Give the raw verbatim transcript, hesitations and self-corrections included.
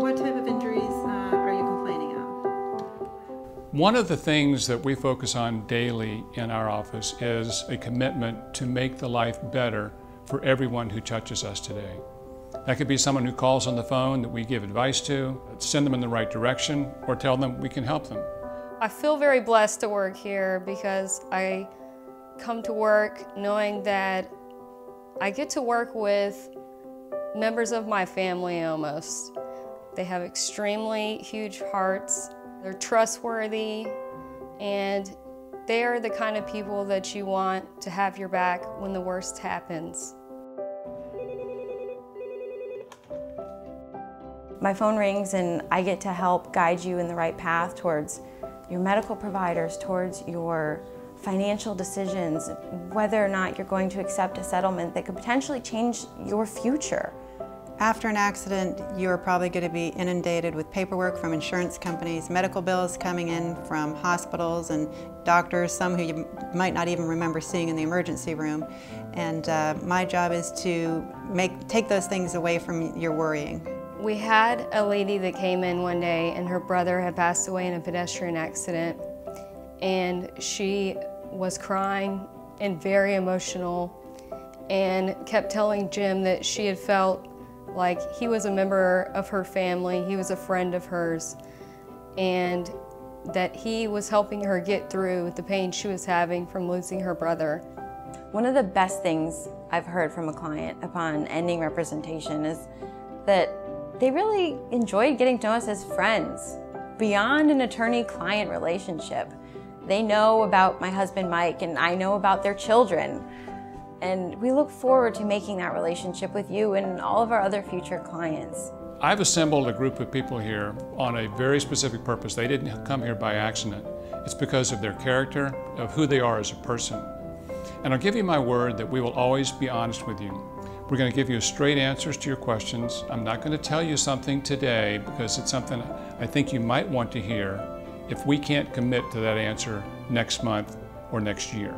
what type of injuries uh, are you complaining of? One of the things that we focus on daily in our office is a commitment to make the life better for everyone who touches us today. That could be someone who calls on the phone that we give advice to, send them in the right direction, or tell them we can help them. I feel very blessed to work here because I come to work knowing that I get to work with members of my family almost. They have extremely huge hearts, they're trustworthy, and they are the kind of people that you want to have your back when the worst happens. My phone rings and I get to help guide you in the right path towards your medical providers, towards your financial decisions, whether or not you're going to accept a settlement that could potentially change your future. After an accident, you're probably going to be inundated with paperwork from insurance companies, medical bills coming in from hospitals and doctors, some who you might not even remember seeing in the emergency room. And uh, my job is to make, take those things away from your worrying. We had a lady that came in one day and her brother had passed away in a pedestrian accident, and she was crying and very emotional and kept telling Jim that she had felt like he was a member of her family, he was a friend of hers, and that he was helping her get through the pain she was having from losing her brother. One of the best things I've heard from a client upon ending representation is that they really enjoyed getting to know us as friends. Beyond an attorney-client relationship, they know about my husband Mike and I know about their children. And we look forward to making that relationship with you and all of our other future clients. I've assembled a group of people here on a very specific purpose. They didn't come here by accident. It's because of their character, of who they are as a person. And I'll give you my word that we will always be honest with you. We're going to give you straight answers to your questions. I'm not going to tell you something today because it's something I think you might want to hear if we can't commit to that answer next month or next year.